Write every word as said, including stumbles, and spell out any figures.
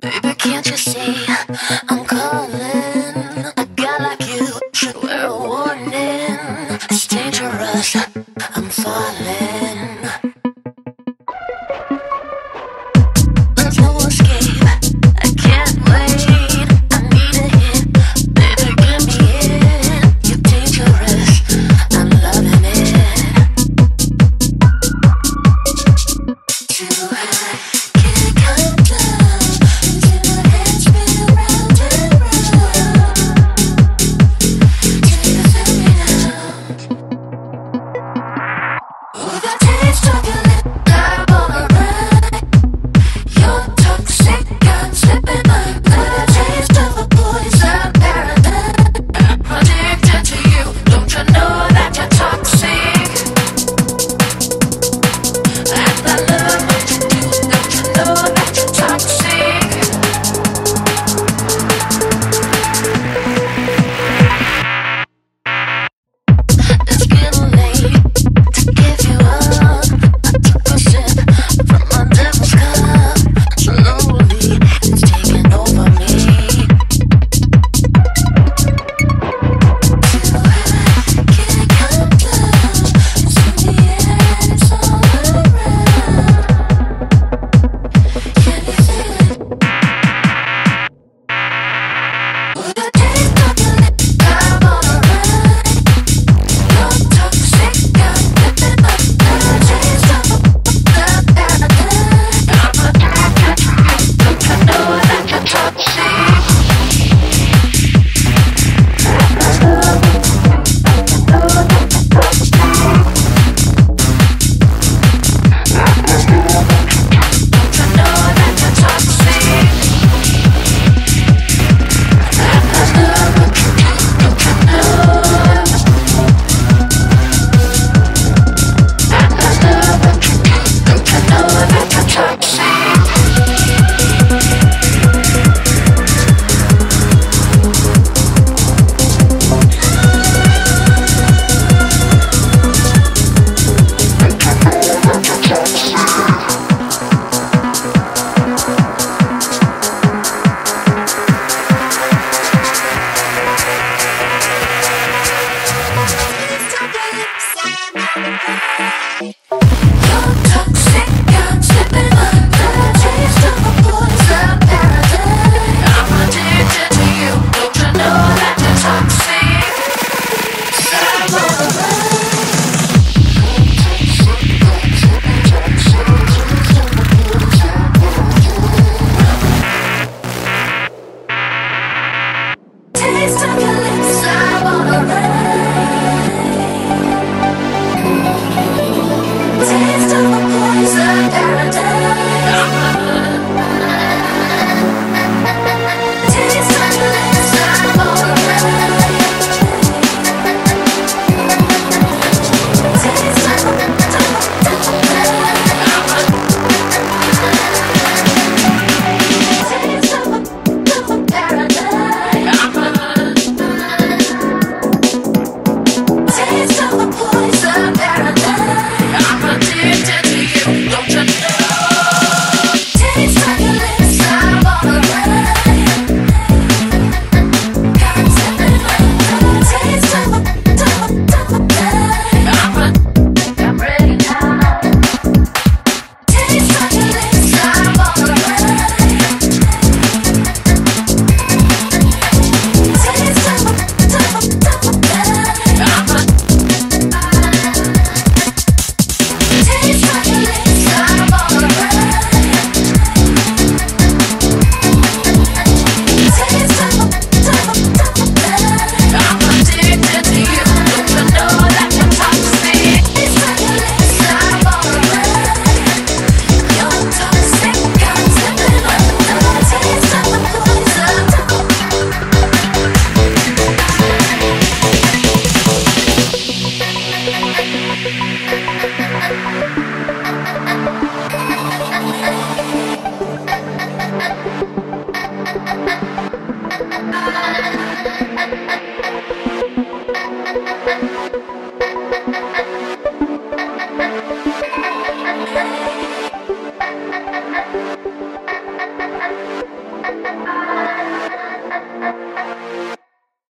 Baby, can't you see I'm calling?